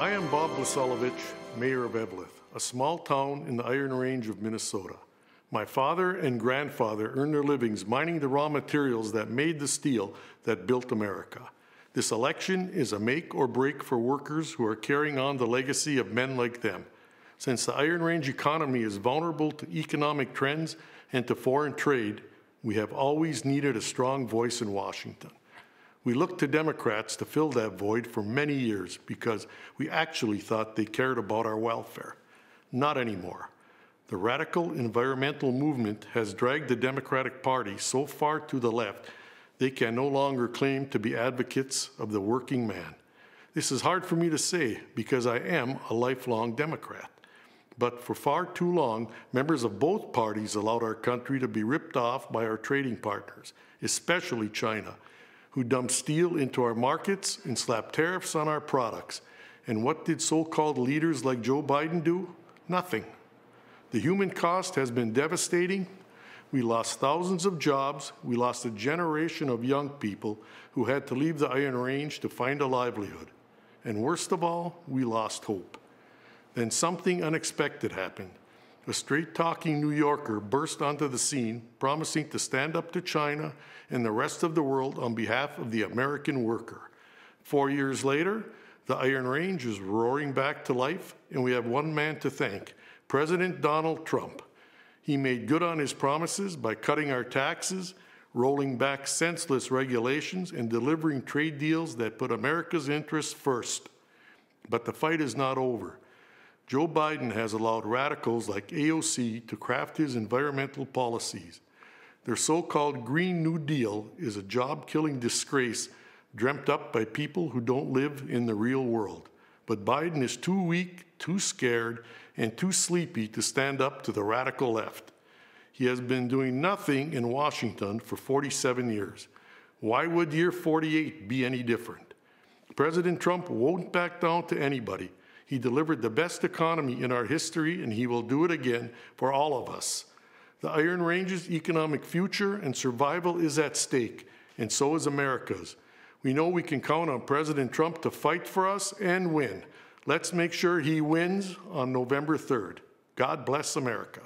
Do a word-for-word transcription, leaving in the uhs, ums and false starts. I am Bob Vlaisavljevich, mayor of Eveleth, a small town in the Iron Range of Minnesota. My father and grandfather earned their livings mining the raw materials that made the steel that built America. This election is a make or break for workers who are carrying on the legacy of men like them. Since the Iron Range economy is vulnerable to economic trends and to foreign trade, we have always needed a strong voice in Washington. We looked to Democrats to fill that void for many years because we actually thought they cared about our welfare. Not anymore. The radical environmental movement has dragged the Democratic Party so far to the left, they can no longer claim to be advocates of the working man. This is hard for me to say because I am a lifelong Democrat. But for far too long, members of both parties allowed our country to be ripped off by our trading partners, especially China, who dumped steel into our markets and slapped tariffs on our products. And what did so-called leaders like Joe Biden do? Nothing. The human cost has been devastating. We lost thousands of jobs. We lost a generation of young people who had to leave the Iron Range to find a livelihood. And worst of all, we lost hope. Then something unexpected happened. A straight-talking New Yorker burst onto the scene, promising to stand up to China and the rest of the world on behalf of the American worker. Four years later, the Iron Range is roaring back to life, and we have one man to thank: President Donald Trump. He made good on his promises by cutting our taxes, rolling back senseless regulations, and delivering trade deals that put America's interests first. But the fight is not over. Joe Biden has allowed radicals like A O C to craft his environmental policies. Their so-called Green New Deal is a job-killing disgrace dreamt up by people who don't live in the real world. But Biden is too weak, too scared, and too sleepy to stand up to the radical left. He has been doing nothing in Washington for forty-seven years. Why would year forty-eight be any different? President Trump won't back down to anybody. He delivered the best economy in our history, and he will do it again for all of us. The Iron Range's economic future and survival is at stake, and so is America's. We know we can count on President Trump to fight for us and win. Let's make sure he wins on November third. God bless America.